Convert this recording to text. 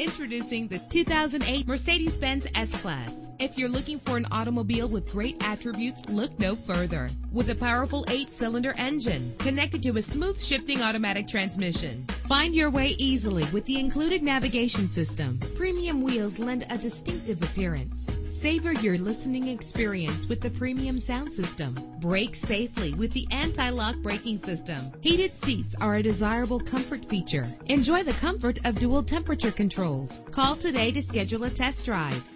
Introducing the 2008 Mercedes-Benz S-Class. If you're looking for an automobile with great attributes, look no further. With a powerful 8-cylinder engine connected to a smooth shifting automatic transmission, find your way easily with the included navigation system. Premium wheels lend a distinctive appearance. Savor your listening experience with the premium sound system. Brake safely with the anti-lock braking system. Heated seats are a desirable comfort feature. Enjoy the comfort of dual temperature controls. Call today to schedule a test drive.